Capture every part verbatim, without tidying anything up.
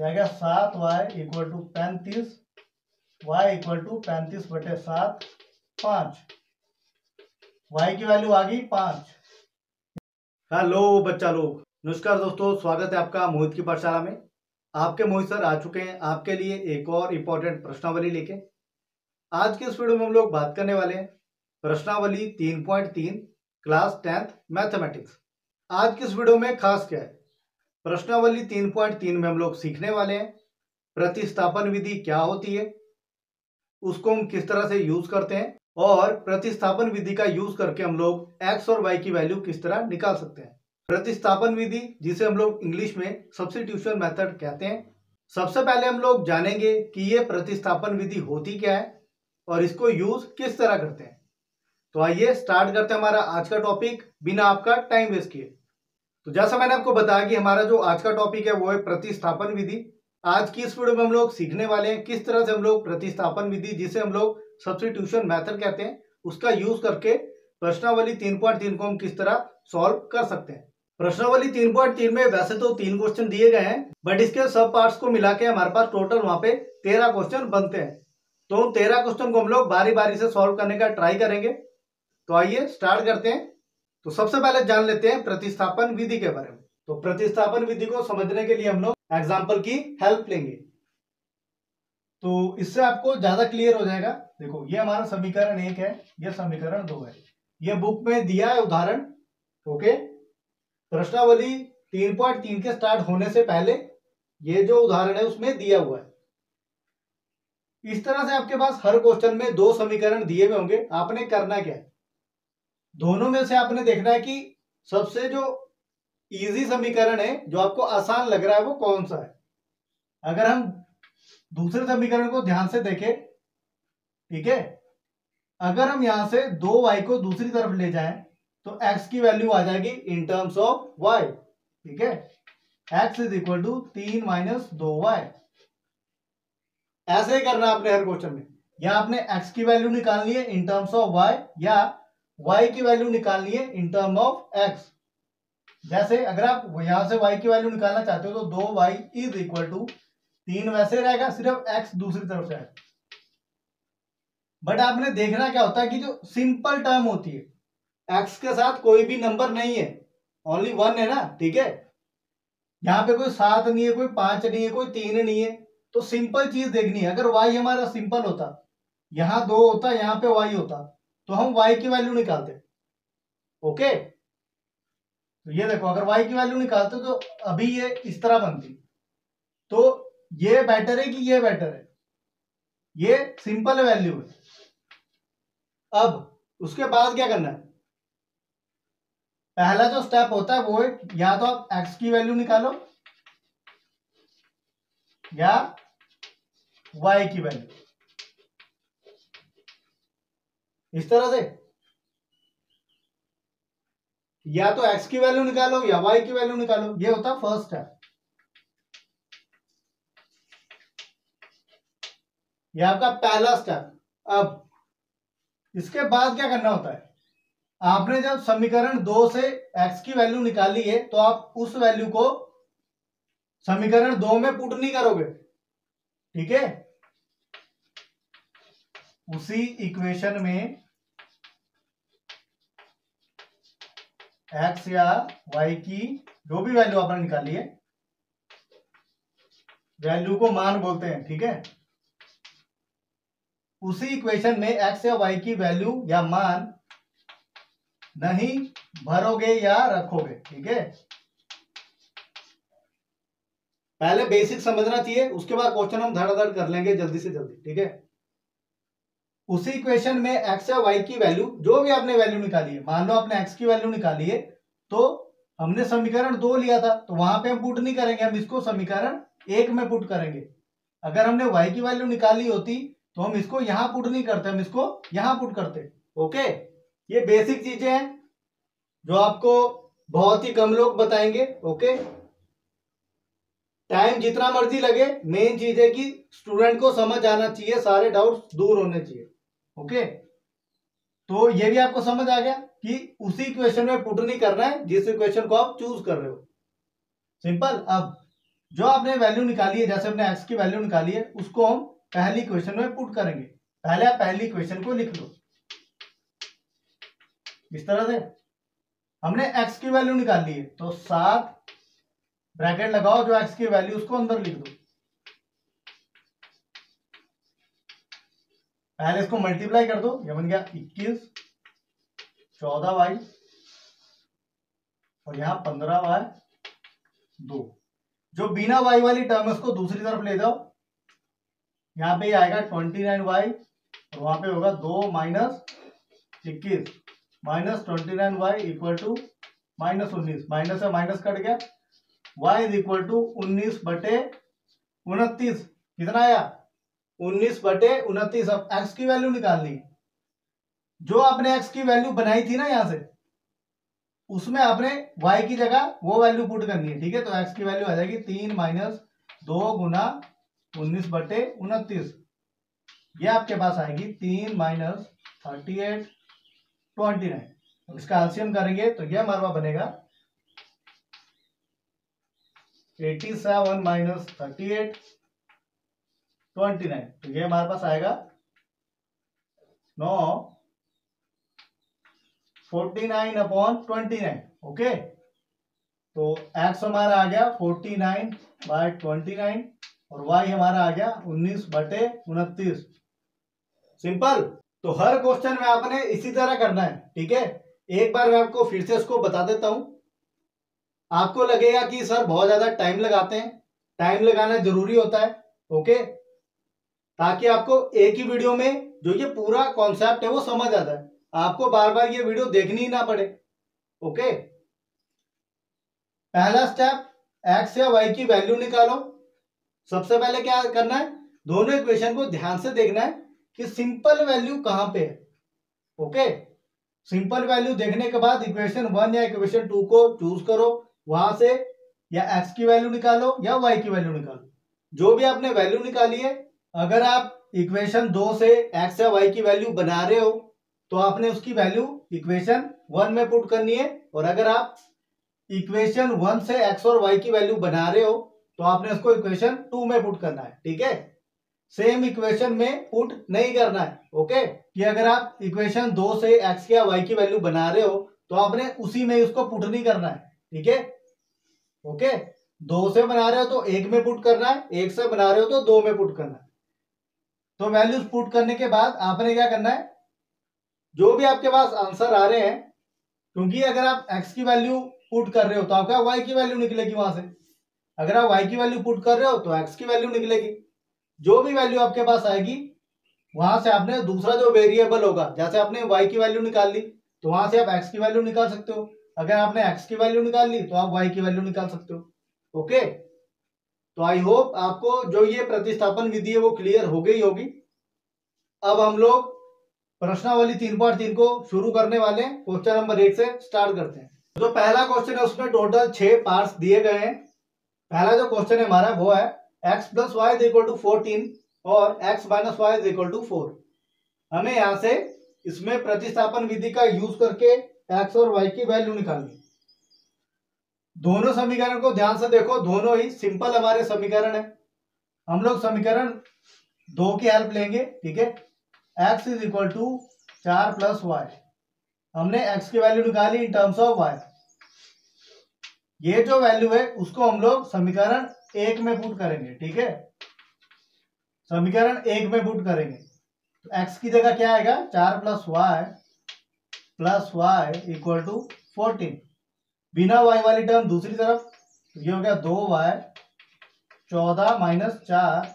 क्या गया सात वाई इक्वल टू पैंतीस, वाई इक्वल टू पैंतीस बटे सात पांच, वाई की वैल्यू आ गई पांच। हेलो बच्चा लोग, नमस्कार दोस्तों, स्वागत है आपका मोहित की पाठशाला में। आपके मोहित सर आ चुके हैं आपके लिए एक और इम्पोर्टेंट प्रश्नावली लेके। आज के इस वीडियो में हम लोग बात करने वाले हैं प्रश्नावली तीन पॉइंट तीन क्लास टेंथ मैथमेटिक्स। आज के इस वीडियो में खास क्या है, प्रश्नावली तीन पॉइंट तीन में हम लोग सीखने वाले हैं प्रतिस्थापन विधि क्या होती है, उसको हम किस तरह से यूज करते हैं और प्रतिस्थापन विधि का यूज करके हम लोग एक्स और वाई की वैल्यू किस तरह निकाल सकते हैं। प्रतिस्थापन विधि जिसे हम लोग इंग्लिश में सब्स्टिट्यूशन मेथड कहते हैं। सबसे पहले हम लोग जानेंगे कि ये प्रतिस्थापन विधि होती क्या है और इसको यूज किस तरह करते हैं। तो आइए स्टार्ट करते हैं हमारा आज का टॉपिक बिना आपका टाइम वेस्ट किए। तो जैसा मैंने आपको बताया कि हमारा जो आज का टॉपिक है वो है प्रतिस्थापन विधि। आज की इस वीडियो में हम लोग सीखने वाले हैं किस तरह से हम लोग प्रतिस्थापन विधि जिसे हम लोग सब्स्टिट्यूशन मेथड कहते हैं उसका यूज करके प्रश्नावली तीन पॉइंट तीन को हम किस तरह सॉल्व कर सकते हैं। प्रश्नावली तीन पॉइंट तीन में वैसे तो तीन क्वेश्चन दिए गए हैं बट इसके सब पार्ट्स को मिला के हमारे पास टोटल वहां पे तेरह क्वेश्चन बनते हैं। तो उन तेरह क्वेश्चन को हम लोग बारी बारी से सॉल्व करने का ट्राई करेंगे। तो आइए स्टार्ट करते हैं। तो सबसे पहले जान लेते हैं प्रतिस्थापन विधि के बारे में। तो प्रतिस्थापन विधि को समझने के लिए हम लोग एग्जाम्पल की हेल्प लेंगे, तो इससे आपको ज्यादा क्लियर हो जाएगा। देखो ये हमारा समीकरण एक है, ये समीकरण दो है, ये बुक में दिया है उदाहरण। ओके, प्रश्नावली तीन पॉइंट तीन के स्टार्ट होने से पहले ये जो उदाहरण है उसमें दिया हुआ है। इस तरह से आपके पास हर क्वेश्चन में दो समीकरण दिए हुए होंगे। आपने करना क्या है, दोनों में से आपने देखना है कि सबसे जो इजी समीकरण है, जो आपको आसान लग रहा है, वो कौन सा है। अगर हम दूसरे समीकरण को ध्यान से देखें, ठीक है, अगर हम यहां से दो वाई को दूसरी तरफ ले जाएं तो एक्स की वैल्यू आ जाएगी इन टर्म्स ऑफ वाई। ठीक है, एक्स इज इक्वल टू तीन माइनस दो वाई। ऐसे ही करना आपने हर क्वेश्चन में, या आपने एक्स की वैल्यू निकालनी है इन टर्म्स ऑफ वाई या वाई की वैल्यू निकालनी है इन टर्म ऑफ एक्स। जैसे अगर आप यहां से वाई की वैल्यू निकालना चाहते हो तो दो वाई इज इक्वल टू तीन वैसे रहेगा, सिर्फ एक्स दूसरी तरफ से। बट आपने देखना क्या होता है कि जो सिंपल टर्म होती है, एक्स के साथ कोई भी नंबर नहीं है, ओनली वन है ना। ठीक है, यहाँ पे कोई सात नहीं है, कोई पांच नहीं है, कोई तीन नहीं है, तो सिंपल चीज देखनी है। अगर वाई हमारा सिंपल होता, यहाँ दो होता, यहाँ पे वाई होता, तो हम वाई की वैल्यू निकालते। ओके, तो ये देखो अगर वाई की वैल्यू निकालते तो अभी ये इस तरह बनती। तो ये बेटर है कि ये बेटर है, ये सिंपल वैल्यू है। अब उसके बाद क्या करना है, पहला जो स्टेप होता है वो है या तो आप एक्स की वैल्यू निकालो या वाई की वैल्यू, इस तरह से। या तो एक्स की वैल्यू निकालो या वाई की वैल्यू निकालो, ये होता फर्स्ट स्टेप। ये आपका पहला स्टेप। अब इसके बाद क्या करना होता है, आपने जब समीकरण दो से एक्स की वैल्यू निकाली है तो आप उस वैल्यू को समीकरण दो में पुट नहीं करोगे। ठीक है, उसी इक्वेशन में एक्स या वाई की जो भी वैल्यू आपने निकाली है, वैल्यू को मान बोलते हैं। ठीक है, उसी इक्वेशन में एक्स या वाई की वैल्यू या मान नहीं भरोगे या रखोगे। ठीक है, पहले बेसिक समझना चाहिए, उसके बाद क्वेश्चन हम धड़ाधड़ कर लेंगे जल्दी से जल्दी। ठीक है, उसी इक्वेशन में एक्स या वाई की वैल्यू जो भी आपने वैल्यू निकाली है, मान लो आपने एक्स की वैल्यू निकाली है तो हमने समीकरण दो लिया था तो वहां पे हम पुट नहीं करेंगे, हम इसको समीकरण एक में पुट करेंगे। अगर हमने वाई की वैल्यू निकाली होती तो हम इसको यहां पुट नहीं करते, हम इसको यहां पुट करते। ओके, ये बेसिक चीजें हैं जो आपको बहुत ही कम लोग बताएंगे। ओके, टाइम जितना मर्जी लगे, मेन चीज है कि स्टूडेंट को समझ आना चाहिए, सारे डाउट्स दूर होने चाहिए। ओके, तो ये भी आपको समझ आ गया कि उसी इक्वेशन में पुट नहीं करना है जिस इक्वेशन को आप चूज कर रहे हो, सिंपल। अब जो आपने वैल्यू निकाली है, जैसे हमने एक्स की वैल्यू निकाली है, उसको हम पहली इक्वेशन में पुट करेंगे। पहले आप पहली इक्वेशन को लिख लो इस तरह से। हमने एक्स की वैल्यू निकाली है तो सात ब्रैकेट लगाओ, जो एक्स की वैल्यू उसको अंदर लिख दो। पहले इसको मल्टीप्लाई कर दो, ये बन गया इक्कीस, चौदह वाई और यहाँ पंद्रह वाई दो। जो बिना वाई वाली टर्म है उसको दूसरी तरफ ले जाओ, यहाँ पे आएगा ट्वेंटी नाइन वाई और वहां पे होगा दो माइनस इक्कीस minus twenty nine y equal to minus उन्नीस, माइनस से माइनस कट गया, वाई इज इक्वल टू उन्नीस बटे उनतीस। कितना आया? उन्नीस बटे उनतीस। अब एक्स की वैल्यू निकालनी, जो आपने एक्स की वैल्यू बनाई थी ना यहाँ से, उसमें आपने वाई की जगह वो वैल्यू पुट करनी है, ठीक है। तो एक्स की वैल्यू आ जाएगी तीन माइनस दो गुना उन्नीस बटे उनतीस, ये आपके पास आएगी तीन minus thirty eight twenty nine. इसका एलसीएम करेंगे तो यह हमारा बनेगा eighty seven minus thirty eight twenty nine, तो ये हमारे पास आएगा नौ forty nine upon twenty nine. Okay, तो एक्स हमारा आ गया forty nine by twenty nine और वाई हमारा आ गया उन्नीस बटे उनतीस। सिंपल। तो हर क्वेश्चन में आपने इसी तरह करना है, ठीक है। एक बार मैं आपको फिर से इसको बता देता हूं। आपको लगेगा कि सर बहुत ज्यादा टाइम लगाते हैं, टाइम लगाना जरूरी होता है, ओके, ताकि आपको एक ही वीडियो में जो ये पूरा कॉन्सेप्ट है वो समझ आता है, आपको बार बार ये वीडियो देखनी ही ना पड़े। ओके, पहला स्टेप एक्स या वाई की वैल्यू निकालो। सबसे पहले क्या करना है, दोनों इक्वेशन को ध्यान से देखना है कि सिंपल वैल्यू कहां पे है। ओके, सिंपल वैल्यू देखने के बाद इक्वेशन वन या इक्वेशन टू को चूज करो, वहां से या एक्स की वैल्यू निकालो या वाई की वैल्यू निकालो। जो भी आपने वैल्यू निकाली है, अगर आप इक्वेशन दो से एक्स या वाई की वैल्यू बना रहे हो तो आपने उसकी वैल्यू इक्वेशन वन में पुट करनी है, और अगर आप इक्वेशन वन से एक्स और वाई की वैल्यू बना रहे हो तो आपने उसको इक्वेशन टू में पुट करना है, ठीक है। सेम इक्वेशन में पुट नहीं करना है। ओके, कि अगर आप इक्वेशन दो से एक्स या वाई की वैल्यू बना रहे हो तो आपने उसी में उसको पुट नहीं करना है, ठीक है। ओके, दो से बना रहे हो तो एक में पुट करना है, एक से बना रहे हो तो दो में पुट करना है। तो वैल्यूज पुट करने के बाद आपने क्या करना है, जो भी आपके पास आंसर आ रहे हैं, क्योंकि अगर आप x की वैल्यू पुट कर रहे हो तो आपका y की वैल्यू निकलेगी वहां से, अगर आप y की वैल्यू पुट कर रहे हो तो x की वैल्यू निकलेगी। जो भी वैल्यू आपके पास आएगी वहां से आपने दूसरा जो वेरिएबल होगा, जैसे आपने y की वैल्यू निकाल ली तो वहां से आप x की वैल्यू निकाल सकते हो, अगर आपने x की वैल्यू निकाल ली तो आप y की वैल्यू निकाल सकते हो। ओके, तो आई होप आपको जो ये प्रतिस्थापन विधि है वो क्लियर हो गई होगी। अब हम लोग प्रश्नावली तीन पॉइंट तीन को शुरू करने वाले हैं। क्वेश्चन नंबर एक से स्टार्ट करते हैं। जो पहला क्वेश्चन है उसमें टोटल छह पार्ट्स दिए गए हैं। पहला जो क्वेश्चन है हमारा वो है x plus y is equal to fourteen और x minus y is equal to four. हमें यहाँ से इसमें प्रतिस्थापन विधि का यूज करके एक्स और वाई की वैल्यू निकालनी। दोनों समीकरण को ध्यान से देखो, दोनों ही सिंपल हमारे समीकरण है। हम लोग समीकरण दो की हेल्प लेंगे, ठीक है। एक्स इज इक्वल टू चार प्लस वाई, हमने एक्स की वैल्यू निकाली इन टर्म्स ऑफ वाई। ये जो वैल्यू है उसको हम लोग समीकरण एक में पुट करेंगे, ठीक है, समीकरण एक में पुट करेंगे। तो एक्स की जगह क्या आएगा, चार plus y plus Y equal to fourteen. बिना y वाली टर्म दूसरी तरफ, तो ये हो गया दो वाई, चौदह माइनस चार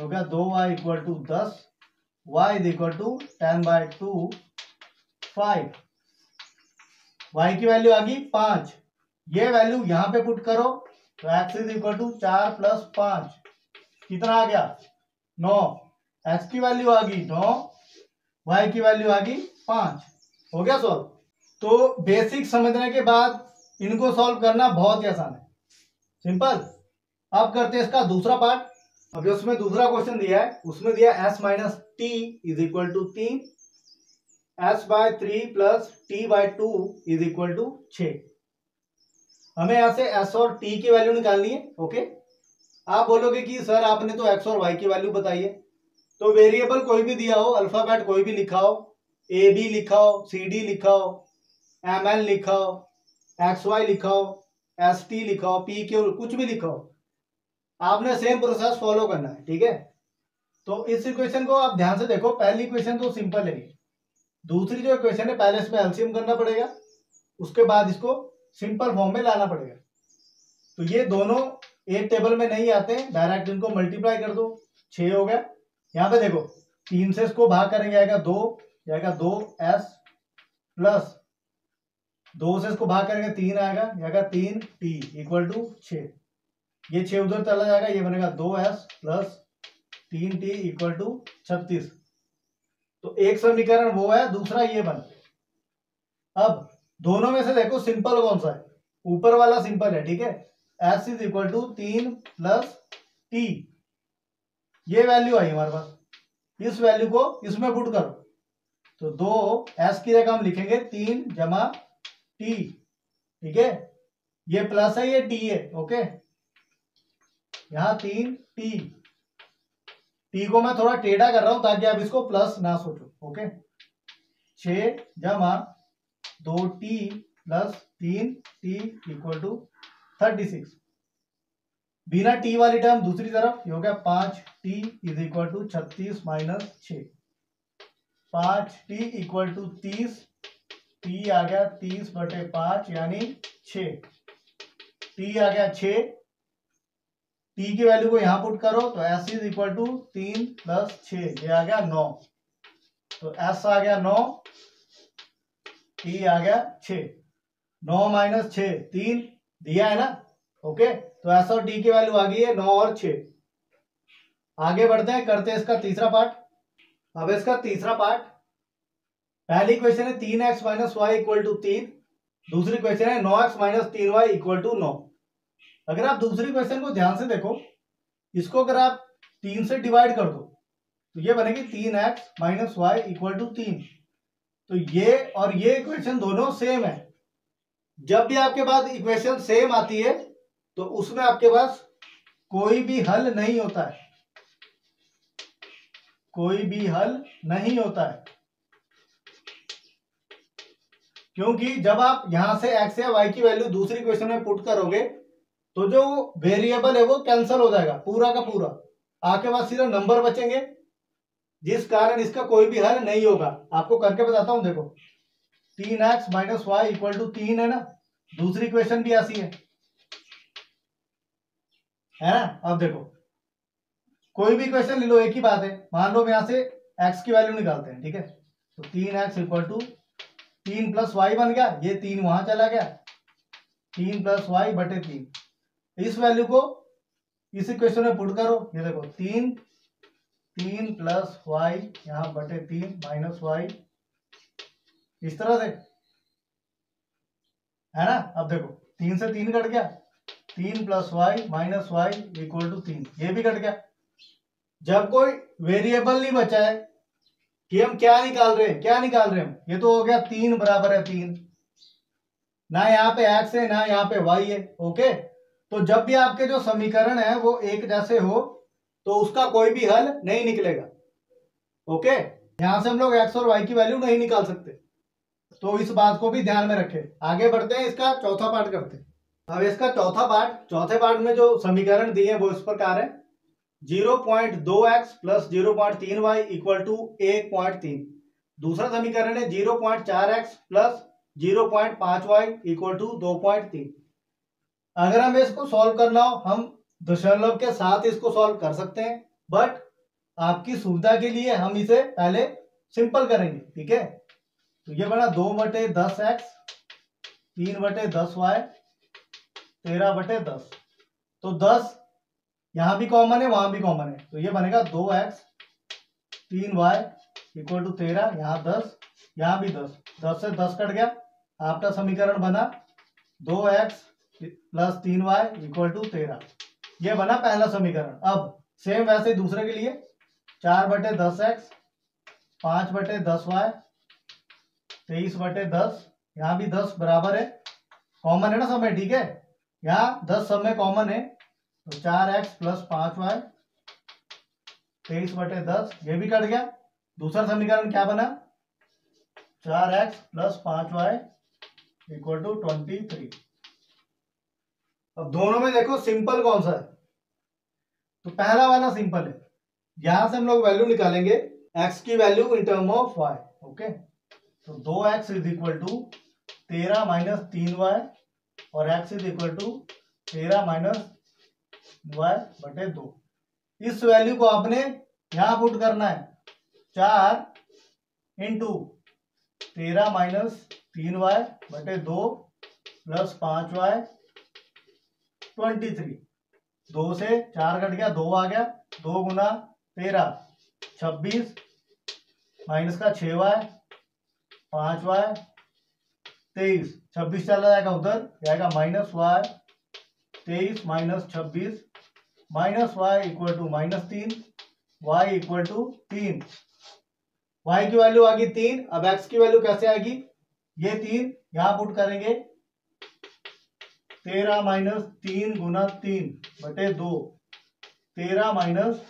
हो गया दो वाई इक्वल टू दस, y is equal to ten by two five. Y की वैल्यू आ गई पांच, ये वैल्यू यहाँ पे पुट करो तो एक्स इज इक्वल टू चार प्लस पांच, कितना आ गया नौ। एक्स की वैल्यू आ गई नौ, वाई की वैल्यू आ गई पांच, हो गया सॉल्व। तो बेसिक समझने के बाद इनको सॉल्व करना बहुत ही आसान है, सिंपल। अब करते हैं इसका दूसरा पार्ट। अभी उसमें दूसरा क्वेश्चन दिया है, उसमें दिया s minus t is equal to तीन, s by three plus t by two is equal to छ। हमें यहाँ से s और t की वैल्यू निकालनी है, ओके। आप बोलोगे कि सर आपने तो एक्स और वाई की वैल्यू बताई है, तो वेरिएबल कोई भी दिया हो, अल्फाबेट कोई भी लिखा हो, ए बी लिखा हो, सी डी लिखा हो, एम एन लिखा हो, एक्स वाई लिखा हो, एस टी लिखा हो, पी क्यू, कुछ भी लिखा हो, आपने सेम प्रोसेस फॉलो करना है। ठीक है, तो इस इक्वेशन को आप ध्यान से देखो। पहली इक्वेशन तो सिंपल है, दूसरी जो इक्वेशन है पहले इसमें एलसीएम करना पड़ेगा, उसके बाद इसको सिंपल फॉर्म में लाना पड़ेगा। तो ये दोनों एक टेबल में नहीं आते, डायरेक्ट इनको मल्टीप्लाई कर दो, छः हो गया। यहाँ पे देखो तीन से इसको भाग करेंगे आएगा दो, जाएगा दो एस, प्लस दो से इसको भाग करेंगे तीन आएगा, जाएगा तीन टी, इक्वल टू छः। ये छः उधर चला जाएगा, ये बनेगा दो एस प्लस तीन टी इक्वल टू छत्तीस। तो एक समीकरण वो है, दूसरा ये बन। अब दोनों में से देखो सिंपल कौन सा है, ऊपर वाला सिंपल है। ठीक है, एस इज इक्वल टू तीन प्लस टी, ये वैल्यू आई हमारे पास, इस वैल्यू को इसमें पुट करो। तो दो एस की जगह हम लिखेंगे तीन जमा टी। ठीक है, ये प्लस है, ये टी है। ओके, यहाँ तीन टी, टी को मैं थोड़ा टेढ़ा कर रहा हूं ताकि आप इसको प्लस ना सोचो। ओके, छः जमा दो टी प्लस तीन t equal to thirty six. बिना टी वाली टर्म दूसरी तरफ, ये हो गया पाँच टी इज इक्वल टू छत्तीस माइनस छ, पाँच टी इक्वल टू तीस, टी आ गया तीस बटे पाँच यानी छ, टी आ गया छ, टी की वैल्यू को यहाँ पुट करो। तो एस इज इक्वल टू तीन प्लस छ, ये आ गया नौ, तो एस आ गया नौ, टी आ गया छ, नौ माइनस छ तीन दिया है ना। ओके, तो एस और टी की वैल्यू आ गई है नौ और छ। आगे बढ़ते हैं, करते हैं इसका तीसरा पार्ट। अब इसका तीसरा पार्ट, पहली क्वेश्चन है तीन x minus Y equal to तीन, दूसरी क्वेश्चन है नौ एक्स माइनस तीन वाई इक्वल टू नौ। अगर आप दूसरी क्वेश्चन को ध्यान से देखो, इसको अगर आप तीन से डिवाइड कर दो तो ये बनेगी तीन x minus Y equal to तीन। तो ये और ये इक्वेशन दोनों सेम है। जब भी आपके पास इक्वेशन सेम आती है तो उसमें आपके पास कोई भी हल नहीं होता है, कोई भी हल नहीं होता है, क्योंकि जब आप यहां से एक्स या वाई की वैल्यू दूसरी क्वेश्चन में पुट करोगे तो जो वेरिएबल है वो कैंसिल हो जाएगा पूरा का पूरा, आपके पास सीधा नंबर बचेंगे, जिस कारण इसका कोई भी हल नहीं होगा। आपको करके बताता हूं, देखो तीन x minus Y equal to तीन है ना, दूसरी क्वेश्चन भी ऐसी है, है ना। अब देखो कोई भी क्वेश्चन ले लो, एक ही बात है। मान लो यहां से एक्स की वैल्यू निकालते हैं। ठीक है, तो तीन एक्स इक्वल टू तीन प्लस वाई बन गया, ये तीन वहां चला गया, तीन प्लस वाई बटे तीन, इस वैल्यू को इस इक्वेशन में पुट करो। ये देखो तीन तीन प्लस वाई यहाँ बटे तीन माइनस वाई, इस तरह से, है ना। अब देखो तीन से तीन कट गया, तीन plus y minus Y equal to तीन, ये भी कट गया। जब कोई वेरिएबल नहीं बचा है कि हम क्या निकाल रहे हैं, क्या निकाल रहे हैं, ये तो हो गया तीन बराबर है तीन, ना यहाँ पे एक्स है ना यहाँ पे वाई है। ओके, तो जब भी आपके जो समीकरण है वो एक जैसे हो तो उसका कोई भी हल नहीं निकलेगा। ओके, यहां से हम लोग एक्स और वाई की वैल्यू नहीं निकाल सकते, तो इस बात को भी ध्यान में रखें। आगे बढ़ते हैं, इसका चौथा पार्ट करते हैं। अब इसका चौथा पार्ट, चौथे पार्ट में जो समीकरण दिए हैं वो इस प्रकार है, जीरो पॉइंट दो एक्स प्लस जीरो पॉइंट तीन वाई इक्वल टू एक पॉइंट तीन। दूसरा समीकरण है जीरो पॉइंट चार एक्स प्लस जीरो पॉइंट पांच वाई इक्वल टू दो पॉइंट तीन। अगर हमें इसको सॉल्व करना हो, हम दशमलव के साथ इसको सॉल्व कर सकते हैं, बट आपकी सुविधा के लिए हम इसे पहले सिंपल करेंगे। ठीक है, तो ये बना दो बटे दस एक्स, तीन बटे दस वाई, तेरह बटे दस। तो दस यहाँ भी कॉमन है वहां भी कॉमन है, तो ये बनेगा दो एक्स तीन वाई इक्वल टू तेरह, यहाँ दस यहाँ भी दस, दस से दस कट गया, आपका समीकरण बना दो एक्स प्लस तीन वाई इक्वल टू तेरह, यह बना पहला समीकरण। अब सेम वैसे दूसरे के लिए, चार बटे दस एक्स, पांच बटे दस वाई, तेईस बटे दस, यहाँ भी दस बराबर है, कॉमन है ना सब में। ठीक है, यहाँ दस सब में कॉमन है, तो चार एक्स प्लस पांच वाई तेईस बटे दस, ये भी कट गया। दूसरा समीकरण क्या बना, चार एक्स प्लस पांच y equal to twenty three. अब दोनों में देखो सिंपल कौन सा है, तो पहला वाला सिंपल है, यहां से हम लोग वैल्यू निकालेंगे x की value in term of y। Okay, तो दो एक्स इज इक्वल टू तेरह माइनस तीन वाई और x इज इक्वल टू तेरह माइनस वाई बटे दो। इस वैल्यू को आपने यहां पुट करना है, चार इंटू तेरह माइनस तीन वाई बटे दो प्लस पांच वाई ट्वेंटी थ्री। दो से चार कट गया, दो आ गया, दो गुना तेरह छब्बीस माइनस का छः वाई पाँच वाई तेईस, छब्बीस चला जाएगा उधर, जाएगा माइनस वाई तेईस माइनस छब्बीस minus Y equal to minus तीन, वाई इक्वल टू तीन। वाई की वैल्यू आ गई तीन। अब एक्स की वैल्यू कैसे आएगी, ये तीन यहाँ पुट करेंगे, तेरह माइनस तीन गुना तीन बटे दो, तेरह माइनस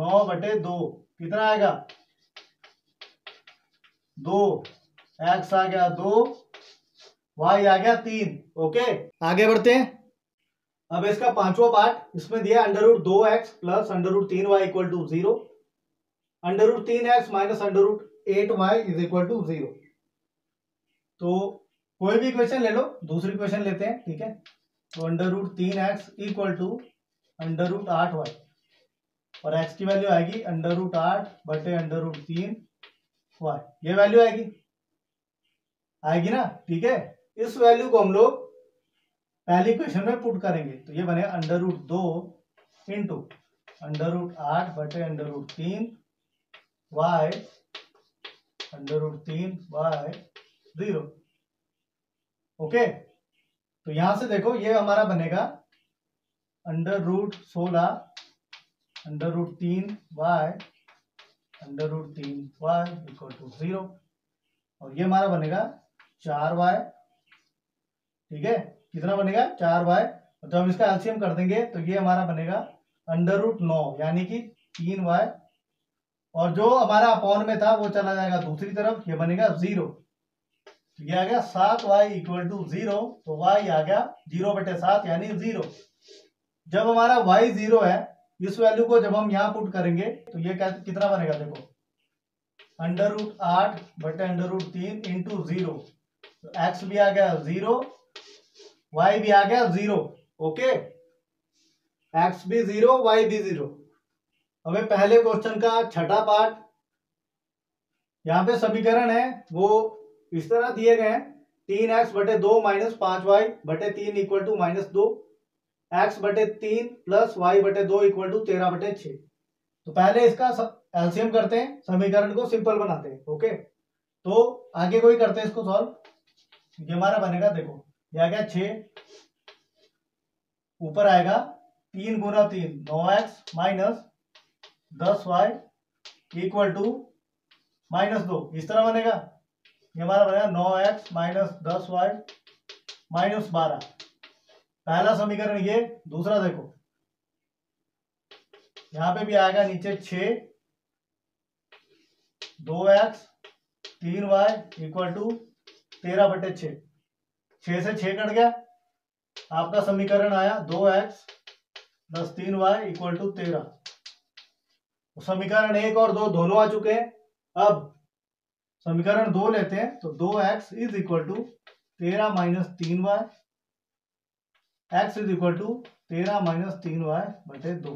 नौ बटे दो कितना आएगा, दो। एक्स आ गया दो, वाई आ गया तीन। ओके, आगे बढ़ते हैं। अब इसका पांचवा पार्ट, इसमें दिया अंडर रूट दो एक्स प्लस अंडर रूट तीन y equal to zero, under root तीन x minus under root eight y is equal to zero. तो कोई भी इक्वेशन ले लो, दूसरी इक्वेशन लेते हैं, ठीक है। तो अंडर रूट तीन x equal to under root आठ वाई और x की वैल्यू आएगी अंडर रूट आठ बटे अंडर रूट तीन वाई, ये वैल्यू आएगी आएगी ना, ठीक है। इस वैल्यू को हम लोग पहली क्वेश्चन में पुट करेंगे, तो ये बनेगा अंडर रूट दो इंटू अंडर रूट आठ बटे अंडर रूट तीन वाई अंडर रूट तीन वाई जीरो। ओके, तो यहां से देखो ये हमारा बनेगा अंडर रूट सोलह अंडर रूट तीन वाई अंडर रूट तीन वाई इक्वल टू जीरो, और ये हमारा बनेगा चार वाई, ठीक है। कितना बनेगा, चार वाई। तो हम इसका एलसीएम कर देंगे, तो ये हमारा बनेगा अंडर रूट नौ यानी कि तीन वाई, और जो हमारा अपॉन में था वो चला जाएगा दूसरी तरफ, ये बनेगा जीरो। तो ये आ गया सात वाई इक्वल टू जीरो, तो वाई आ गया जीरो बटे सात यानी जीरो। जब हमारा वाई जीरो है, इस वैल्यू को जब हम यहां पुट करेंगे तो ये कितना बनेगा, देखो अंडर रूट आठ बटे अंडर रूट तीन इंटू जीरो, तो एक्स भी आ गया जीरो, वाई भी आ गया जीरो। ओके, एक्स भी जीरो, वाई भी जीरो। हमें पहले क्वेश्चन का छठा पार्ट, यहां पे समीकरण है वो इस तरह दिए गए हैं, तीन एक्स बटे दो माइनस पांच वाई बटे तीन इक्वल टू माइनस दो, एक्स बटे तीन प्लस वाई बटे दो इक्वल टू तेरह बटे छः। तो पहले इसका एलसीएम करते हैं, समीकरण को सिंपल बनाते हैं। ओके, तो आगे कोई करते हैं इसको सॉल्व। ये हमारा बनेगा, देखो ये आ गया छः, ऊपर आएगा तीन गुना तीन नौ एक्स माइनस दस वाई इक्वल टू माइनस दो, इस तरह बनेगा। ये हमारा बनेगा नौ एक्स माइनस दस वाई माइनस बारह, पहला समीकरण ये। दूसरा देखो यहां पे भी आएगा नीचे छः दो एक्स तीन वाई इक्वल टू तेरह बटे छः, छः से छः कट गया, आपका समीकरण आया दो एक्स प्लस तीन वाई इक्वल टू तेरह। समीकरण एक और दो दोनों आ चुके हैं। अब समीकरण दो लेते हैं, तो दो एक्स इज इक्वल टू तेरह माइनस तीन y, x is equal to तेरह माइनस तीन वाई बटे दो।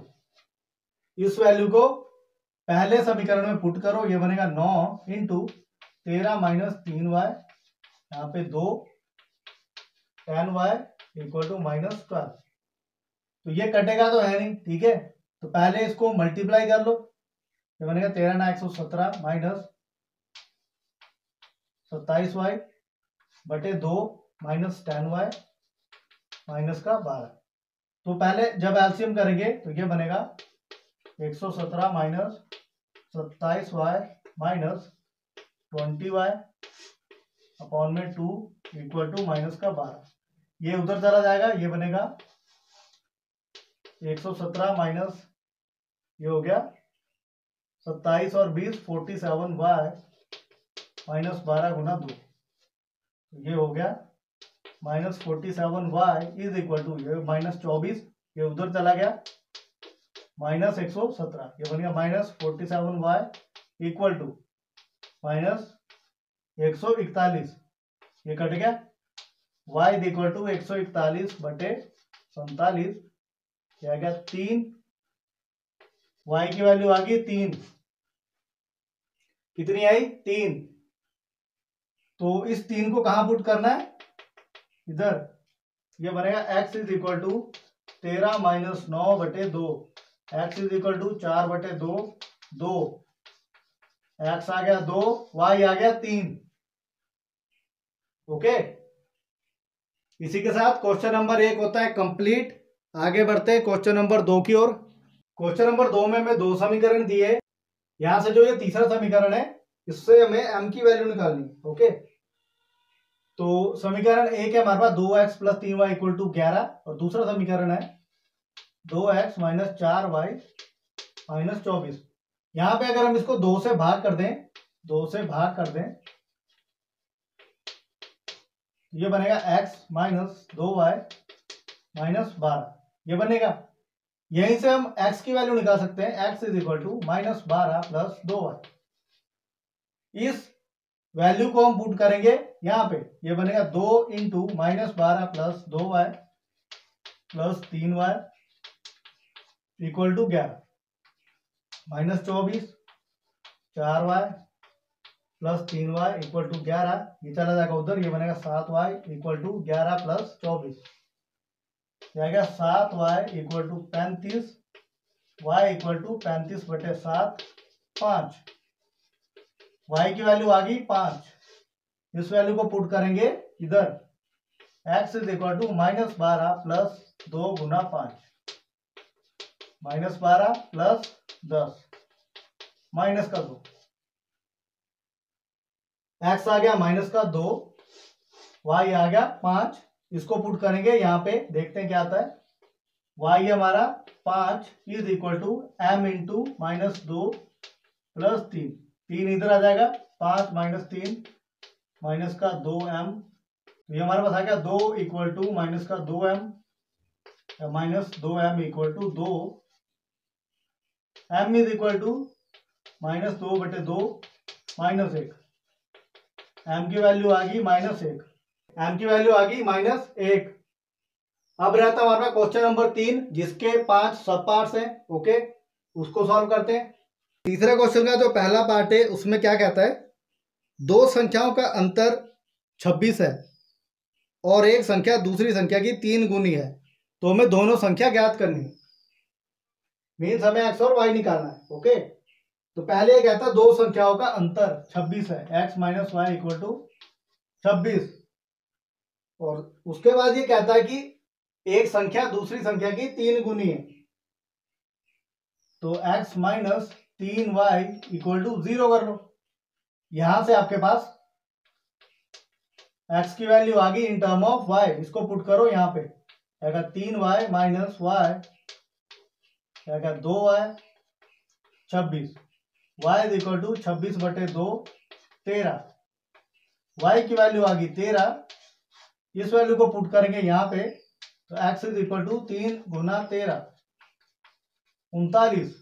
इस वैल्यू को पहले समीकरण में पुट करो, ये बनेगा नौ इंटू तेरह माइनस तीन वाई, यहाँ पे दो ten y equal to minus twelve. तो ये कटेगा तो है नहीं, ठीक है। तो पहले इसको मल्टीप्लाई कर लो, ये बनेगा तेरह ना एक सौ सत्रह माइनस सत्ताईस वाई बटे दो माइनस टेन वाई माइनस का बारह। तो पहले जब एलसीएम करेंगे तो ये बनेगा एक सौ सत्रह माइनस सत्ताईस y minus twenty y upon में टू इक्वल टू माइनस का बारह, ये उधर चला जाएगा, ये बनेगा एक सौ सत्रह माइनस ये हो गया सत्ताईस और बीस फोर्टी सेवन बाय माइनस बारह गुना दो, ये हो गया minus forty seven y is equal to ये माइनस चौबीस ये उधर चला गया माइनस एक सौ सत्रह ये बन गया minus forty seven y equal to minus एक सौ इकतालीस ये कट गया वाई इज इक्वल टू एक सौ इकतालीस बटे सैतालीस क्या गया तीन वाई की वैल्यू आ गई तीन, कितनी आई तीन। तो इस तीन को कहां पुट करना है इधर, ये बनेगा x इज इक्वल टू तेरह माइनस नौ बटे दो, एक्स इज इक्वल टू चार बटे दो दो, एक्स आ गया दो वाई आ गया तीन। ओके, इसी के साथ क्वेश्चन नंबर एक होता है कंप्लीट। आगे बढ़ते हैं क्वेश्चन नंबर दो की ओर। क्वेश्चन नंबर दो में हमें दो समीकरण दिए, यहां से जो ये तीसरा समीकरण है इससे हमें m की वैल्यू निकालनी। ओके, तो समीकरण एक है हमारे पास दो एक्स प्लस तीन वाई इक्वल टू ग्यारह और दूसरा समीकरण है दो एक्स माइनस चार वाई माइनस चौबीस। यहाँ पे अगर हम इसको दो से भाग कर दें, दो से भाग कर दें ये बनेगा x माइनस दो वाई माइनस बारह ये बनेगा। यहीं से हम x की वैल्यू निकाल सकते हैं, x is equal to minus बारह प्लस दो वाई। इस वैल्यू को हम पुट करेंगे यहाँ पे, ये बनेगा दो इंटू माइनस बारह प्लस दो वाई प्लस तीन वाई इक्वल टू ग्यारह माइनस चौबीस चार वाई प्लस तीन वाई इक्वल टू ग्यारह, ये चला जाएगा उधर, ये बनेगा सात वाई इक्वल टू ग्यारह प्लस चौबीस जाएगा सात वाई इक्वल टू पैंतीस वाई इक्वल टू पैंतीस बटे सात पाँच, y की वैल्यू आ गई पांच। इस वैल्यू को पुट करेंगे इधर, x is equal to minus बारह प्लस दो गुना पांच माइनस बारह प्लस दस माइनस का दो, x आ गया माइनस का दो y आ गया पांच। इसको पुट करेंगे यहाँ पे, देखते हैं क्या आता है। y हमारा पांच is equal to M into minus दो प्लस तीन, तीन इधर आ जाएगा पांच माइनस तीन माइनस का दो एम, तो ये हमारे पास आ गया दो इक्वल टू माइनस का दो एम माइनस दो एम इक्वल टू दो m is equal to minus दो बटे दो माइनस एक, एम की वैल्यू आ गई माइनस एक, एम की वैल्यू आ गई माइनस एक। अब रहता है हमारा क्वेश्चन नंबर तीन जिसके पांच सब पार्ट्स हैं। ओके, उसको सॉल्व करते हैं। तीसरा क्वेश्चन का जो पहला पार्ट है उसमें क्या कहता है, दो संख्याओं का अंतर छब्बीस है और एक संख्या दूसरी संख्या की तीन गुनी है, तो हमें दोनों संख्या ज्ञात करनी है, मीन्स हमें एक्स और वाई निकालना है। ओके, तो पहले ये कहता है दो संख्याओं का अंतर छब्बीस है, x minus Y equal to छब्बीस, और उसके बाद ये कहता है कि एक संख्या दूसरी संख्या की तीन गुनी है, तो एक्स माइनस तीन वाई इक्वल टू जीरो कर लो। यहां से आपके पास x की वैल्यू आ गई इन टर्म ऑफ y, इसको पुट करो यहाँ पे, क्या तीन वाई माइनस वाई क्या दो वाई छब्बीस, वाई इक्वल टू छब्बीस बटे दो तेरह, वाई की वैल्यू आ गई तेरह। इस वैल्यू को पुट करेंगे यहाँ पे, तो x इज इक्वल टू तीन गुना तेरह उनतालीस,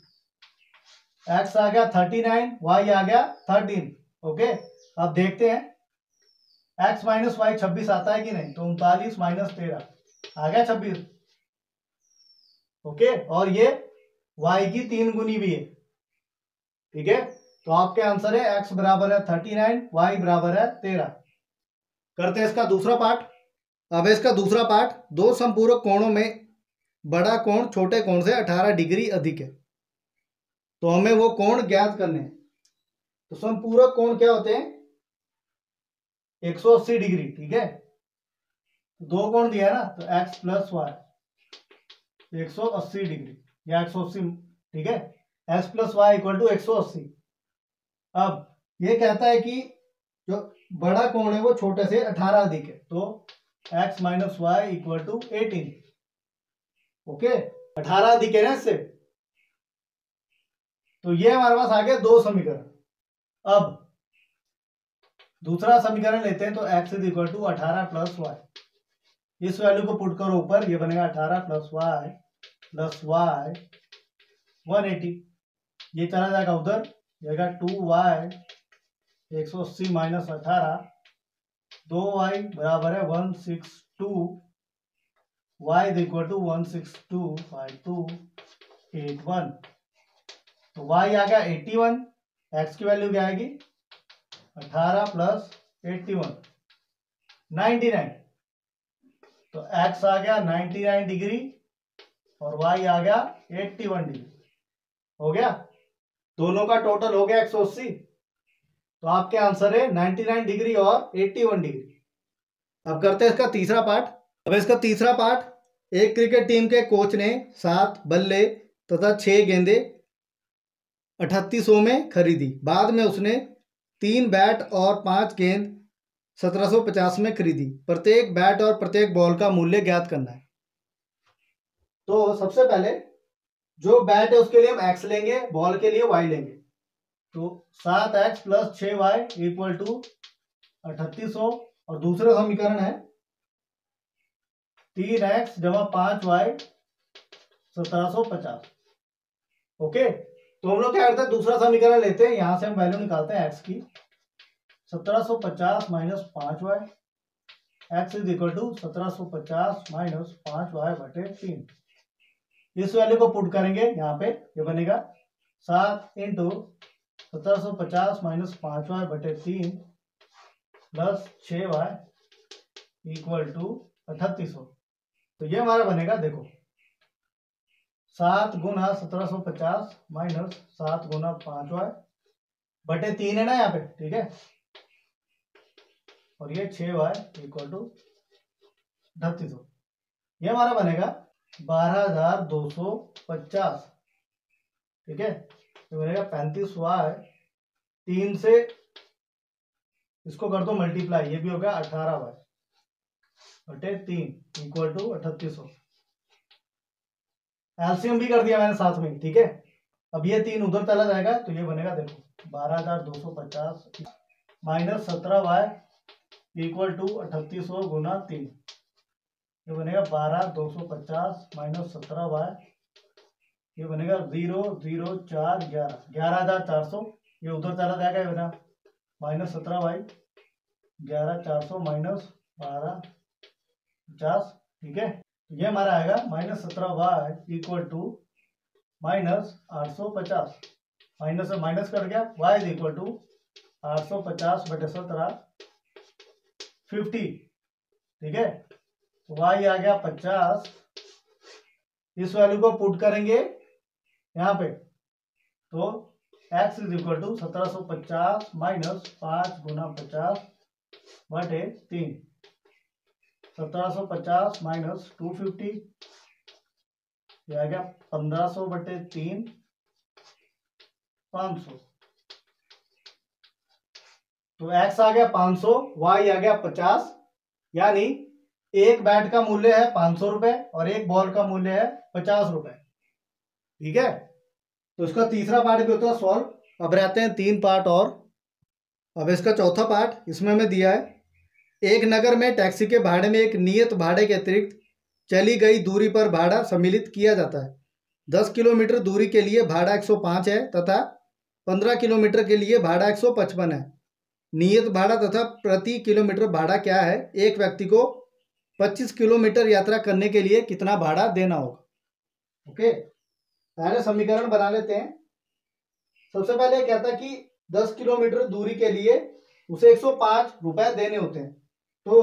एक्स आ गया थर्टी नाइन वाई आ गया थर्टीन। ओके, अब देखते हैं एक्स माइनस वाई छब्बीस आता है कि नहीं, तो उनतालीस माइनस तेरह आ गया छब्बीस। ओके, और ये वाई की तीन गुनी भी है, ठीक है। तो आपके आंसर है एक्स बराबर है थर्टी नाइन वाई बराबर है तेरह। करते हैं इसका दूसरा पार्ट। अब इसका दूसरा पार्ट, दो समपूरक कोणों में बड़ा कोण छोटे कोण से अठारह डिग्री अधिक है, तो हमें वो कोण ज्ञात करने हैं। तो समपूरक कोण क्या होते हैं एक सौ अस्सी डिग्री, ठीक है। दो कोण दिया ना, तो x प्लस वाई एक सौ अस्सी डिग्री या एक सौ अस्सी, ठीक है, x plus Y equal to एक सौ अस्सी। अब ये कहता है कि जो बड़ा कोण है वो छोटे से अठारह अधिक है, तो x minus Y equal to eighteen. Okay, अठारह दिखे ना इससे, तो ये हमारे पास आ गया दो समीकरण। अब दूसरा समीकरण लेते हैं तो x इज इक्वल टू अठारह प्लस वाई, इस वैल्यू को पुट करो ऊपर, ये बनेगा अठारह plus y plus y one eighty, ये चला जाएगा उधर, रहेगा टू वाई एक सौ अस्सी माइनस अठारह दो वाई बराबर है one six two, y is equal to one six two five two eight one, तो y आ गया इक्यासी, x की वैल्यू क्या आएगी अठारह प्लस इक्यासी निन्यानवे, तो x आ गया निन्यानवे डिग्री और y आ गया इक्यासी डिग्री, हो गया दोनों का टोटल हो गया एक सौ अस्सी, तो आपके आंसर है निन्यानवे डिग्री और इक्यासी डिग्री। अब करते हैं इसका तीसरा पार्ट। अब इसका तीसरा पार्ट, एक क्रिकेट टीम के कोच ने सात बल्ले तथा छह गेंदे अठतीस सौ में खरीदी, बाद में उसने तीन बैट और पांच गेंद सत्रह सौ पचास में खरीदी, प्रत्येक बैट और प्रत्येक बॉल का मूल्य ज्ञात करना है। तो सबसे पहले जो बैट है उसके लिए हम एक्स लेंगे, बॉल के लिए वाई लेंगे, तो सात एक्स प्लस छः वाई इक्वल टू अठतीस सौ, और दूसरा समीकरण है तीन एक्स जमा पांच वाई सत्रह सौ पचास। ओके, तो हम लोग क्या करते हैं दूसरा समीकरण लेते हैं, यहां से हम वैल्यू निकालते हैं एक्स की, सत्रह सौ पचास माइनस पांच y x is equal to सत्रह सौ पचास माइनस पांच वाई बटे तीन, इस वैल्यू को पुट करेंगे यहाँ पे, ये बनेगा सात इंटू सत्रह सौ पचास माइनस पांच वाई बटे तीन प्लस छः वाई इक्वल टू अठतीस सौ, तो ये हमारा बनेगा, देखो सात गुना सत्रह सौ पचास माइनस सात गुना पांच वाई बटे तीन है ना यहाँ पे, ठीक है, और ये छः वाई इक्वल टू अठतीस सौ, ये हमारा बनेगा बारह हजार दो सौ पचास, ठीक है, ये बनेगा पैंतीस वाई, तीन से इसको कर दो मल्टीप्लाई, ये भी हो गया अठारह वाई बटे तीन इक्वल टू अठतीस सौ, एलसीएम भी कर दिया मैंने साथ में, ठीक है। अब ये तीन उधर चला जाएगा, तो ये बनेगा देखो बारह हजार दो सौ पचास माइनस सत्रह वाई इक्वल टू अठतीस सौ गुना तीन, ये बनेगा बारह दो सौ पचास माइनस सत्रह वाई, ये बनेगा जीरो जीरो चार ग्यारह, ग्यारह हजार चार सौ, ये उधर चला जाएगा, ये बना माइनस सत्रह वाई ग्यारह चार सौ माइनस बारह पचास, ठीक है, ये हमारा आएगा माइनस सत्रह वाई इक्वल टू माइनस आठ सौ पचास, माइनस से माइनस कर गया, वाई इज इक्वल टू आठ सौ पचास बटे सत्रह फिफ्टी, ठीक है, वाई आ गया पचास, इस वैल्यू को पुट करेंगे यहाँ पे, तो एक्स इज इक्वल टू सत्रह सौ पचास माइनस पाँच गुना पचास बटे तीन, सत्रह सौ पचास माइनस टू फिफ्टी, यह आ गया पंद्रह सौ बटे तीन पाँच सौ, तो एक्स आ गया पाँच सौ, वाई आ गया पचास, यानी एक बैट का मूल्य है पाँच सौ रुपए और एक बॉल का मूल्य है पचास रुपए, ठीक है। तो इसका तीसरा पार्ट भी होता है सॉल्व। अब रहते हैं तीन पार्ट और। अब इसका चौथा पार्ट, इसमें हमें दिया है एक नगर में टैक्सी के भाड़े में एक नियत भाड़े के अतिरिक्त चली गई दूरी पर भाड़ा सम्मिलित किया जाता है। दस किलोमीटर दूरी के लिए भाड़ा एक सौ पाँच है तथा पंद्रह किलोमीटर के लिए भाड़ा एक सौ पचपन है। नियत भाड़ा तथा प्रति किलोमीटर भाड़ा क्या है? एक व्यक्ति को पच्चीस किलोमीटर यात्रा करने के लिए कितना भाड़ा देना होगा? ओके, पहले समीकरण बना लेते हैं। सबसे पहले कहता है कि दस किलोमीटर दूरी के लिए उसे एक सौ पाँच रुपए देने होते हैं, तो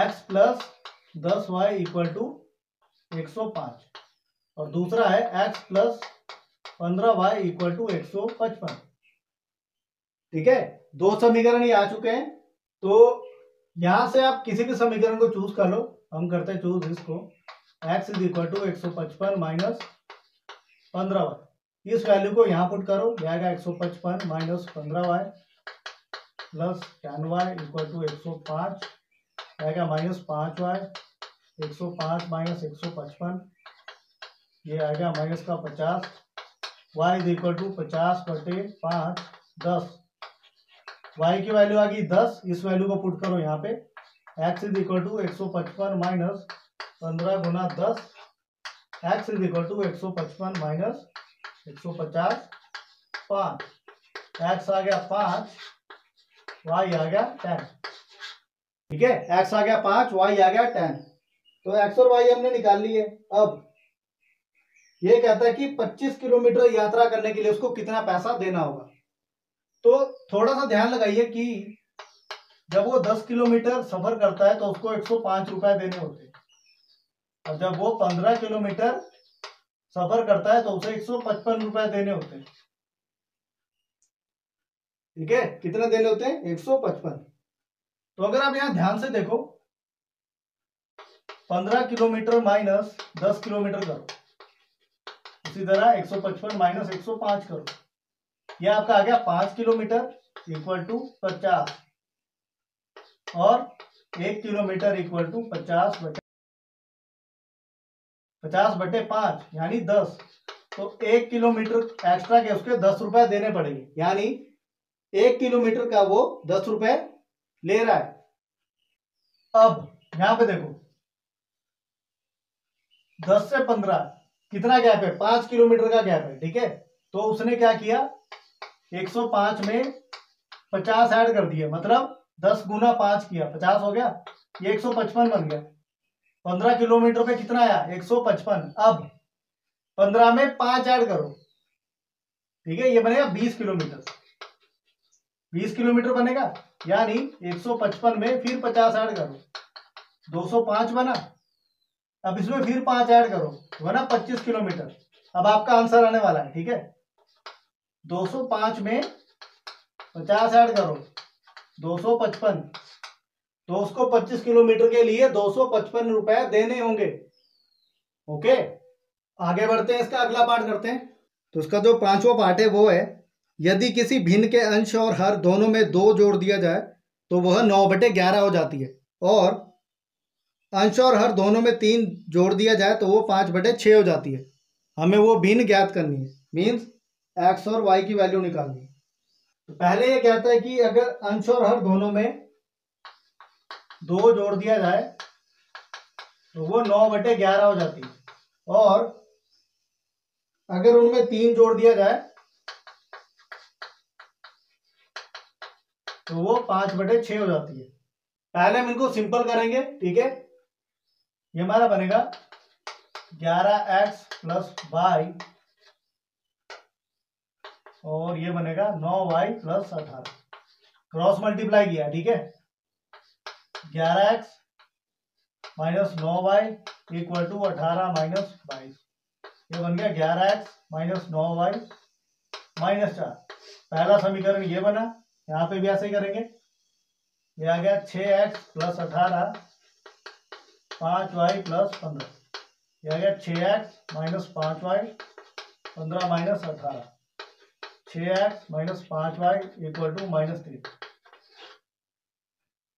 x प्लस दस वाई इक्वल टू एक सौ पाँच, और दूसरा है x प्लस पंद्रह वाई इक्वल टू एक सौ पचपन, ठीक है। दो समीकरण ये आ चुके हैं, तो यहां से आप किसी भी समीकरण को चूज कर लो। हम करते हैं चूज इसको, x इज इक्वल टू एक सौ पचपन माइनस पंद्रह वाई, इस वैल्यू को यहाँ पुट करो, जाएगा एक सौ पचपन माइनस पंद्रह y plus ten y equal to एक सौ पाँच, आएगा माइनस पाँच वाई एक सौ पाँच माइनस एक सौ पचपन ये आ गया माइनस का पचास, वाई इज इक्वल टू पचास बटे पाँच दस, वाई की वैल्यू आ गई दस, इस वैल्यू को पुट करो यहाँ पे, एक्स इज इक्वल टू एक सौ पचपन माइनस पंद्रह गुना दस, एक्स इज इक्वल टू एक सौ पचपन माइनस एक सौ पचास पाँच, एक्स आ गया पाँच, वाई आ गया टेन। ठीक है, एक्स आ गया पाँच, वाई आ गया टेन, तो एक्स और वाई हमने निकाल लिए। अब ये कहता है कि पच्चीस किलोमीटर यात्रा करने के लिए उसको कितना पैसा देना होगा। तो थोड़ा सा ध्यान लगाइए कि जब वो दस किलोमीटर सफर करता है तो उसको एक सौ पाँच रुपये देने होते हैं, और जब वो पंद्रह किलोमीटर सफर करता है तो उसे एक सौ पचपन रुपये देने होते हैं। ठीक है, कितने देने होते हैं? एक सौ पचपन। तो अगर आप यहाँ ध्यान से देखो, पंद्रह किलोमीटर माइनस दस किलोमीटर करो, इसी तरह एक सौ पचपन माइनस एक सौ पाँच करो, यह आपका आ गया पाँच किलोमीटर इक्वल टू पचास, और एक किलोमीटर इक्वल टू पचास बटे पचास बटे पाँच यानी दस। तो एक किलोमीटर एक्स्ट्रा के उसके दस रुपए देने पड़ेंगे, यानी एक किलोमीटर का वो दस रुपए ले रहा है। अब यहां पे देखो, दस से पंद्रह कितना गैप है? पांच किलोमीटर का गैप है। ठीक है, तो उसने क्या किया, एक सौ पाँच में पचास ऐड कर दिया, मतलब दस गुना पांच किया, पचास हो गया, ये एक सौ पचपन बन गया। पंद्रह किलोमीटर पे कितना आया? एक सौ पचपन। अब पंद्रह में पांच ऐड करो, ठीक है, ये बनेगा बीस किलोमीटर, बीस किलोमीटर बनेगा, यानी एक सौ पचपन में फिर पचास ऐड करो, दो सौ पाँच बना। अब इसमें फिर पाँच ऐड करो, बना पच्चीस किलोमीटर। अब आपका आंसर आने वाला है। ठीक है, दो सौ पाँच में पचास ऐड करो, दो सौ पचपन, तो उसको पच्चीस किलोमीटर के लिए दो सौ पचपन रुपए देने होंगे। ओके, आगे बढ़ते हैं, इसका अगला पार्ट करते हैं। तो उसका जो पांचवा पार्ट है वो है, यदि किसी भिन्न के अंश और हर दोनों में दो जोड़ दिया जाए तो वह नौ बटे ग्यारह हो जाती है, और अंश और हर दोनों में तीन जोड़ दिया जाए तो वो पाँच बटे छः हो जाती है। हमें वो भिन्न ज्ञात करनी है, मीन्स एक्स और वाई की वैल्यू निकालनी है। तो पहले ये कहता है कि अगर अंश और हर दोनों में दो जोड़ दिया जाए तो वो नौ बटे ग्यारह हो जाती है, और अगर उनमें तीन जोड़ दिया जाए तो वो पांच बटे छः हो जाती है। पहले हम इनको सिंपल करेंगे। ठीक है, ये हमारा बनेगा ग्यारह एक्स प्लस वाई, और ये बनेगा नौ वाई प्लस अठारह, क्रॉस मल्टीप्लाई किया। ठीक है, ग्यारह एक्स माइनस नौ वाई इक्वल टू अठारह माइनस बाईस, ये बन गया ग्यारह एक्स माइनस नौ वाई माइनस चार। पहला समीकरण ये बना, यहाँ पे भी ऐसे ही करेंगे, ये आ गया छः एक्स प्लस अठारह पाँच वाई प्लस पंद्रह, ये आ गया छः एक्स माइनस पाँच वाई पंद्रह माइनस अठारह, छः एक्स माइनस पाँच वाई इक्वल टू माइनस तीन।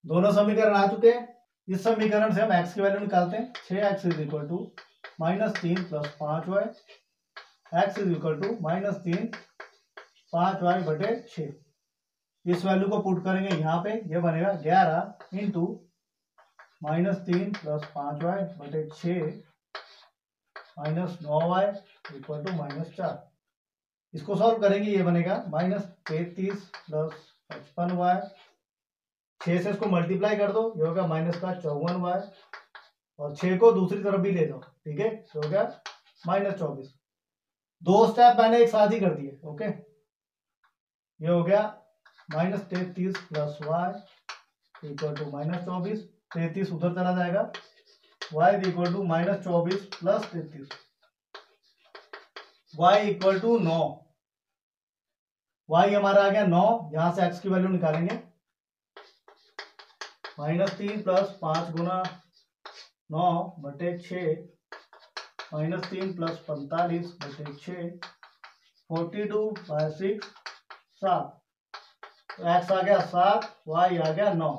दोनों समीकरण आ चुके हैं। इस समीकरण से हम एक्स की वैल्यू निकालते हैं, छः x is equal to minus तीन प्लस पाँच y, x is equal to minus तीन पाँच वाई बटे छः। इस वैल्यू को पुट करेंगे यहाँ पे, ये बनेगा ग्यारह इंटू माइनस तीन प्लस पाँच वाई बटे छः माइनस नौ वाई इक्वल टू माइनस चार। इसको सॉल्व करेंगे, ये बनेगा माइनस तैंतीस प्लस पचपन वाई, छः से इसको मल्टीप्लाई कर दो, ये होगा माइनस का चौवन वाई, और छः को दूसरी तरफ भी ले जाओ। ठीक है, तो हो गया माइनस चौबीस। दो स्टेप मैंने एक साथ ही कर दिए। ओके, ये हो गया माइनस तैंतीस plus Y equal to minus चौबीस, तैंतीस उधर चला जाएगा, वाई इक्वल टू माइनस चौबीस प्लस तैंतीस, वाई इक्वल टू नौ, वाई हमारा आ गया नौ, यहां से एक्स की वैल्यू निकालेंगे, माइनस तीन प्लस पाँच गुना नौ बटे छः माइनस तीन प्लस पैंतालीस बटे छः, फोर्टी टू बाई सिक्स सात, एक्स आ गया सात, वाई आ गया नौ,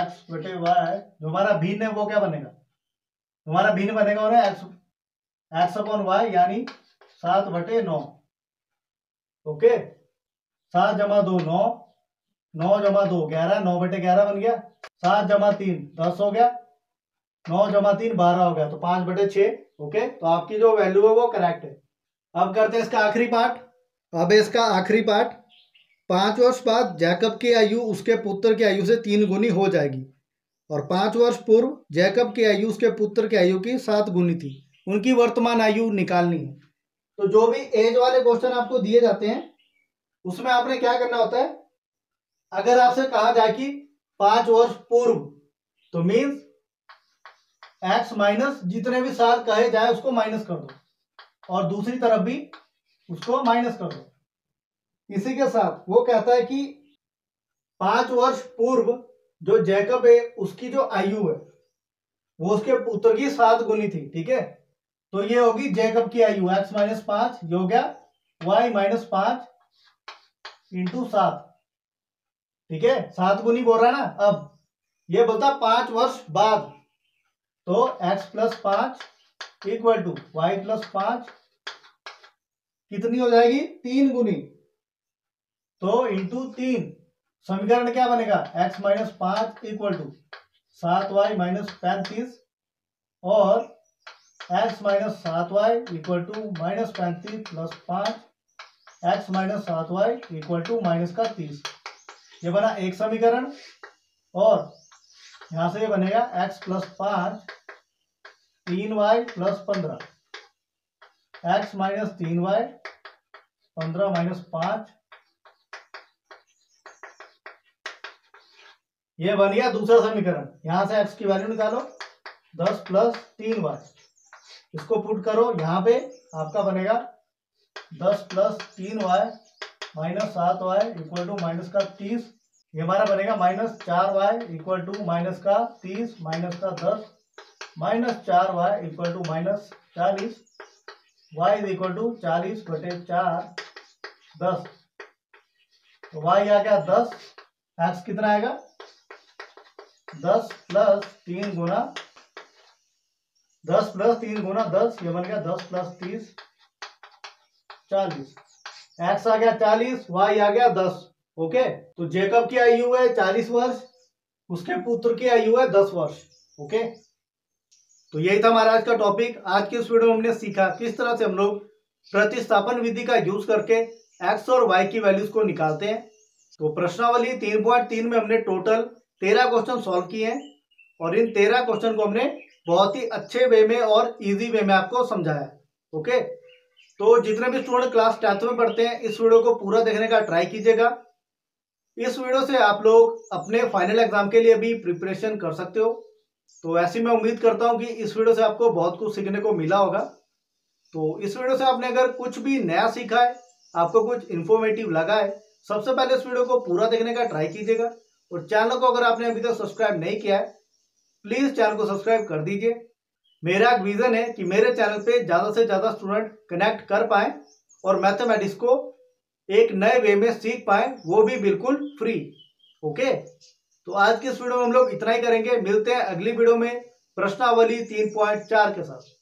एक्स बटे वाई जो हमारा भिन्न है वो क्या बनेगा? तुम्हारा भिन्न बनेगा और एक्स एक्स अपॉन वाई यानी सात बटे नौ। ओके, सात जमा दो नौ, नौ जमा दो ग्यारह, नौ बटे ग्यारह बन गया। सात जमा तीन दस हो गया, नौ जमा तीन बारह हो गया, तो पांच बटे छह। ओके, तो आपकी जो वैल्यू है वो करेक्ट है। अब करते हैं इसका आखिरी पार्ट। अब इसका आखिरी पार्ट, पांच वर्ष बाद जैकब की आयु उसके पुत्र की आयु से तीन गुनी हो जाएगी और पांच वर्ष पूर्व जैकब की आयु उसके पुत्र की आयु की सात गुनी थी, उनकी वर्तमान आयु निकालनी है। तो जो भी एज वाले क्वेश्चन आपको दिए जाते हैं उसमें आपने क्या करना होता है, अगर आपसे कहा जाए कि पांच वर्ष पूर्व, तो मीन्स एक्स माइनस जितने भी साल कहे जाए उसको माइनस कर दो और दूसरी तरफ भी उसको माइनस कर दो। इसी के साथ वो कहता है कि पांच वर्ष पूर्व जो जैकब है उसकी जो आयु है वो उसके पुत्र की सात गुनी थी। ठीक है, तो ये होगी जैकब की आयु, एक्स माइनस पांच, ये हो गया वाई माइनस पांच इंटू सात। ठीक है, सात गुनी बोल रहा है ना। अब ये बोलता पांच वर्ष बाद, तो एक्स प्लस पांच इक्वल टू वाई प्लस पांच कितनी हो जाएगी, तीन गुनी, तो इंटू तीन। समीकरण क्या बनेगा, एक्स माइनस पांच इक्वल टू सात वाई माइनस पैंतीस और एक्स माइनस सात वाई इक्वल टू माइनस पैंतीस प्लस पांच एक्स माइनस सात वाई इक्वल टू माइनस का तीस। ये बना एक समीकरण और यहाँ से ये बनेगा एक्स प्लस पांच तीन वाई प्लस पंद्रह, एक्स माइनस तीन वाई पंद्रह माइनस पांच। ये बन गया दूसरा समीकरण। यहाँ से एक्स की वैल्यू निकालो, दस प्लस तीन वाई, इसको पुट करो, यहाँ पे आपका बनेगा दस प्लस तीन वाई माइनस सात वाई इक्वल टू माइनस का तीस। ये हमारा बनेगा माइनस चार वाई इक्वल टू माइनस का तीस माइनस का दस माइनस चार वाई इक्वल टू माइनस चालीस, वाई इक्वल टू चालीस बटे चार दस। तो वाई आ गया दस, एक्स कितना आएगा, दस प्लस तीन गुना दस प्लस तीन गुना दस, ये बन गया दस प्लस तीस चालीस। एक्स आ गया चालीस, वाई आ गया दस। ओके, तो जैकब की आयु है चालीस वर्ष, उसके पुत्र की आयु है दस वर्ष। ओके, तो यही था हमारा आज का टॉपिक। आज की इस वीडियो में हमने सीखा किस तरह से हम लोग प्रतिस्थापन विधि का यूज करके एक्स और वाई की वैल्यूज को निकालते हैं। तो प्रश्नावली तीन पॉइंट तीन में हमने टोटल तेरह क्वेश्चन सॉल्व किए हैं और इन तेरह क्वेश्चन को हमने बहुत ही अच्छे वे में और इजी वे में आपको समझाया। ओके, तो जितने भी स्टूडेंट क्लास टेंथ में पढ़ते हैं इस वीडियो को पूरा देखने का ट्राई कीजिएगा। इस वीडियो से आप लोग अपने फाइनल एग्जाम के लिए भी प्रिपरेशन कर सकते हो। तो ऐसी मैं उम्मीद करता हूं कि इस वीडियो से आपको बहुत कुछ सीखने को मिला होगा। तो इस वीडियो से आपने अगर कुछ भी नया सीखा है, आपको कुछ इन्फॉर्मेटिव लगा है, सबसे पहले इस वीडियो को पूरा देखने का ट्राई कीजिएगा और चैनल को अगर आपने अभी तक सब्सक्राइब नहीं किया है प्लीज चैनल को सब्सक्राइब कर दीजिए। मेरा एक विजन है कि मेरे चैनल पे ज्यादा से ज्यादा स्टूडेंट कनेक्ट कर पाए और मैथमेटिक्स को एक नए वे में सीख पाए, वो भी बिल्कुल फ्री। ओके, तो आज की इस वीडियो में हम लोग इतना ही करेंगे। मिलते हैं अगली वीडियो में प्रश्नावली तीन पॉइंट चार के साथ।